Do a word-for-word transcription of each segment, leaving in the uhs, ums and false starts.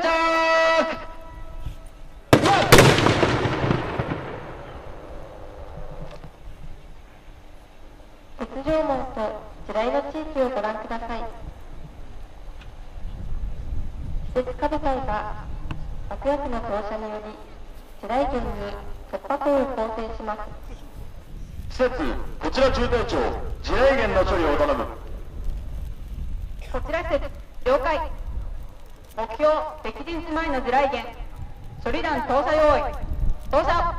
ンター鉄条網と地雷の地域をご覧ください。施設下部隊が爆薬の投射により地雷原に突破口を構成します。施設こちら中隊長、地雷原の処理を頼む。こちら施設了解。目標敵陣地前の地雷原処理弾投射用意。投射。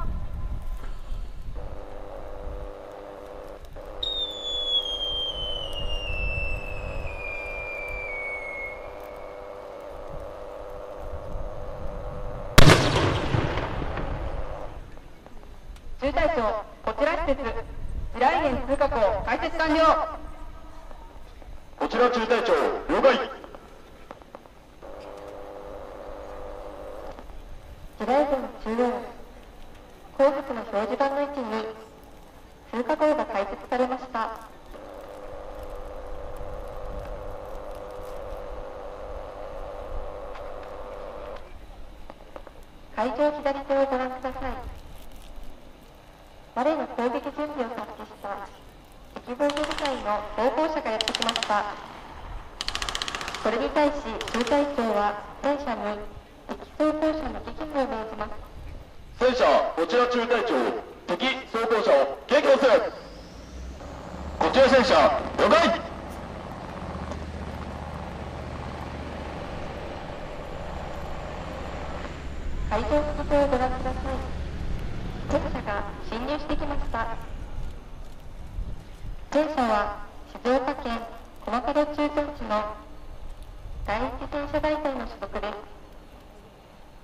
中隊長、こちら施設、地雷原通過口開設完了。こちら中隊長、了解。地雷原中央、後続の表示板の位置に通過口が開設されました。会場左手をご覧ください。我の攻撃準備を察知した敵防御部隊の装甲車がやってきました。これに対し中隊長は戦車に敵装甲車の撃破を命じます。戦車こちら中隊長、敵装甲車を撃破する。こちら戦車了解。会場のことをご覧ください。戦車が進入してきました。戦車は静岡県駒門駐屯地の第一戦車大隊の所属です。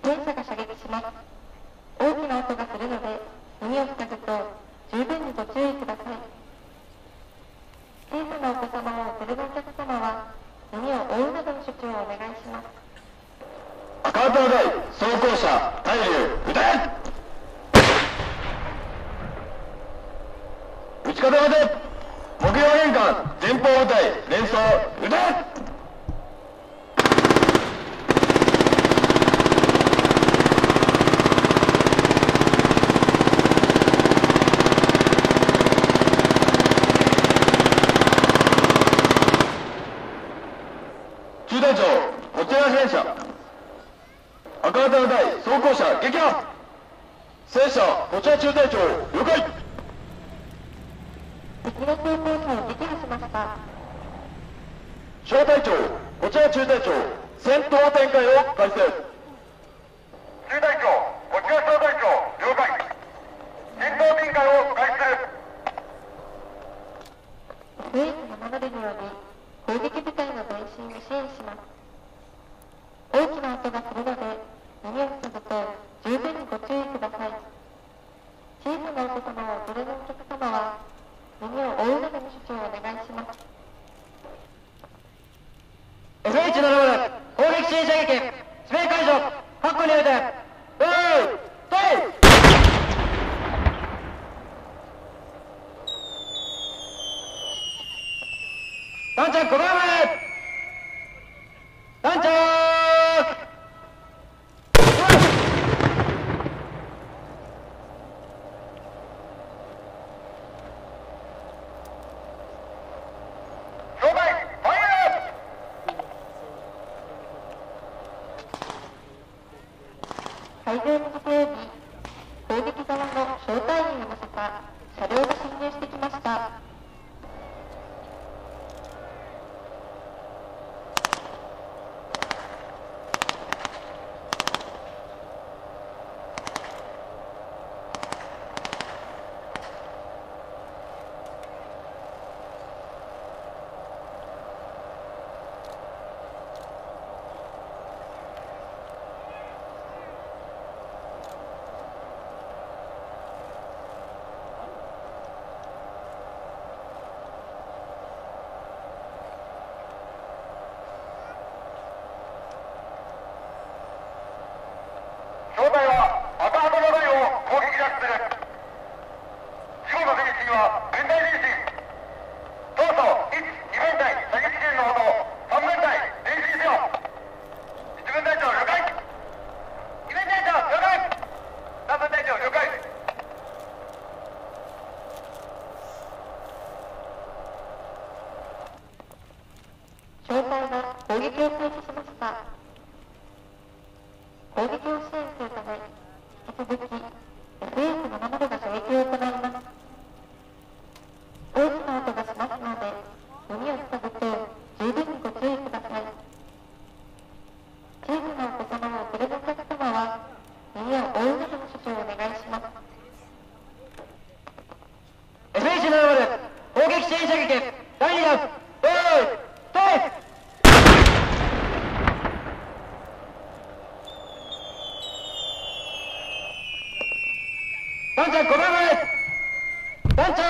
戦車が射撃します。大きな音がするので耳を塞ぐと十分にご注意ください。小さなお子様をお連れのお客様は耳を覆うなどの処置をお願いします。赤旗の台装甲車対流撃て。撃ち方まで目標変換前方部隊連装撃て。中隊長こちら戦車赤旗部隊装甲車撃破。戦車こちら中隊長了解。敵の装甲車を撃破しました。小隊長こちら中隊長、戦闘展開を開始です。中隊長こちら小隊長了解。戦闘展開を開始です。不意に守れるように攻撃部隊の前進を支援します。大きな音がするので耳を塞ぐと十分にご注意ください。小さなお子様をお連れのお客様は耳を覆うなどの処置をお願いします。 エフエイチななじゅう 攻撃支援射撃指名解除確保においてウーイトイ。団長ごめんなさい。団長海上の壁に攻撃側の招待員を乗せた車両が進入してきました。男爵ごばんめ、男爵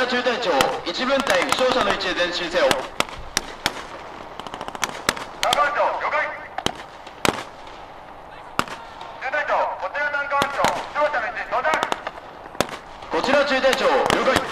中隊長、一分隊負傷者の位置へ前進せよ。こちら中隊長、了解。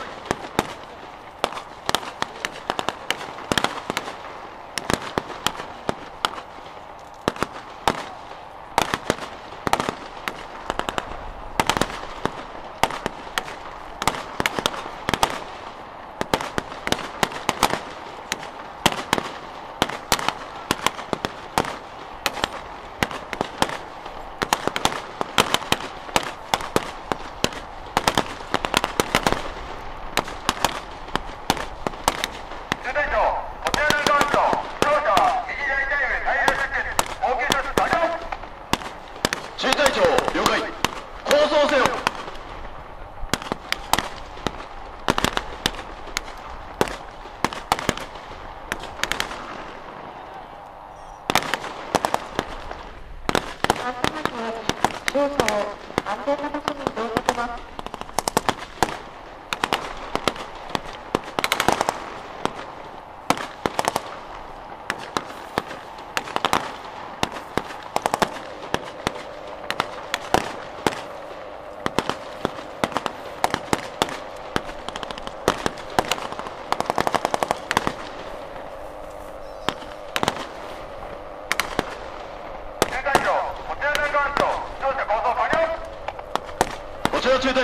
小隊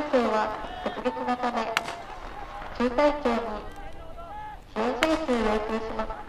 長は突撃のため周回長に試合再生を要求します。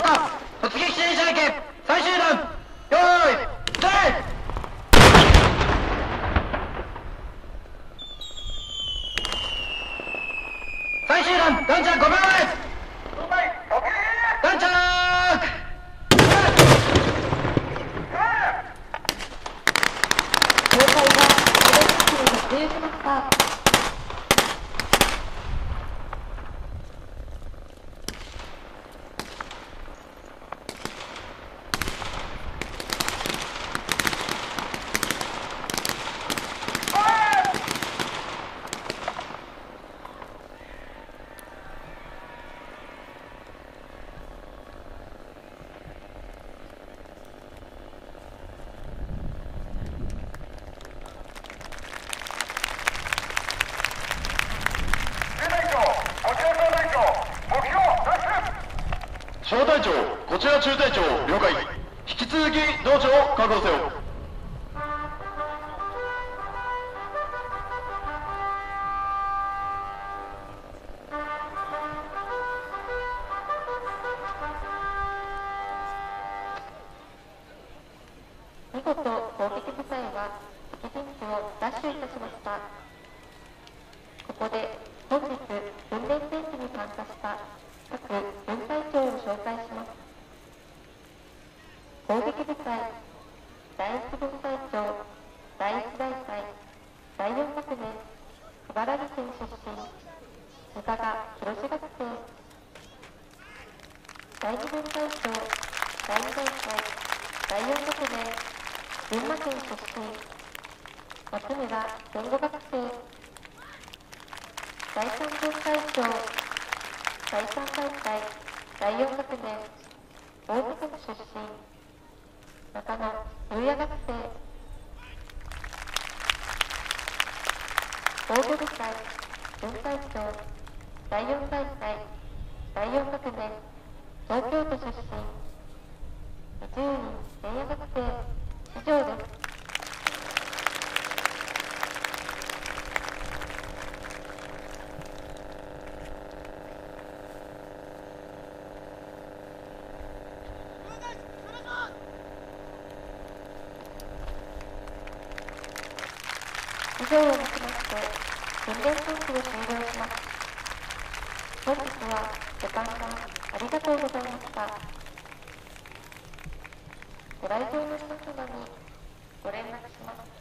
火突撃支援射撃最終弾よーいスタート。最終弾ガンちゃんごばん前ガンちゃん小隊長、こちら中隊長、了解。引き続き同庁を確保せよ。見事、攻撃部隊は敵陣地を奪取いたしました。ここで本日訓練戦士に参加した各分隊長を紹介します。攻撃部隊だいいち分隊長だいいち大隊だいよん学年小原木県出身額賀広志学生。だいに分隊長だいに大隊だいよん学年群馬県出身松村言語学生。だいさん分隊長だいさん大隊だいよん学年大阪府出身中野優也学生。防御部隊分隊長だいよん大隊だいよん学年東京都出身じゅうにん前夜学生以上です。以上をもちまして訓練コースを終了します。本日はご参加ありがとうございました。ご来場の皆様にご連絡します。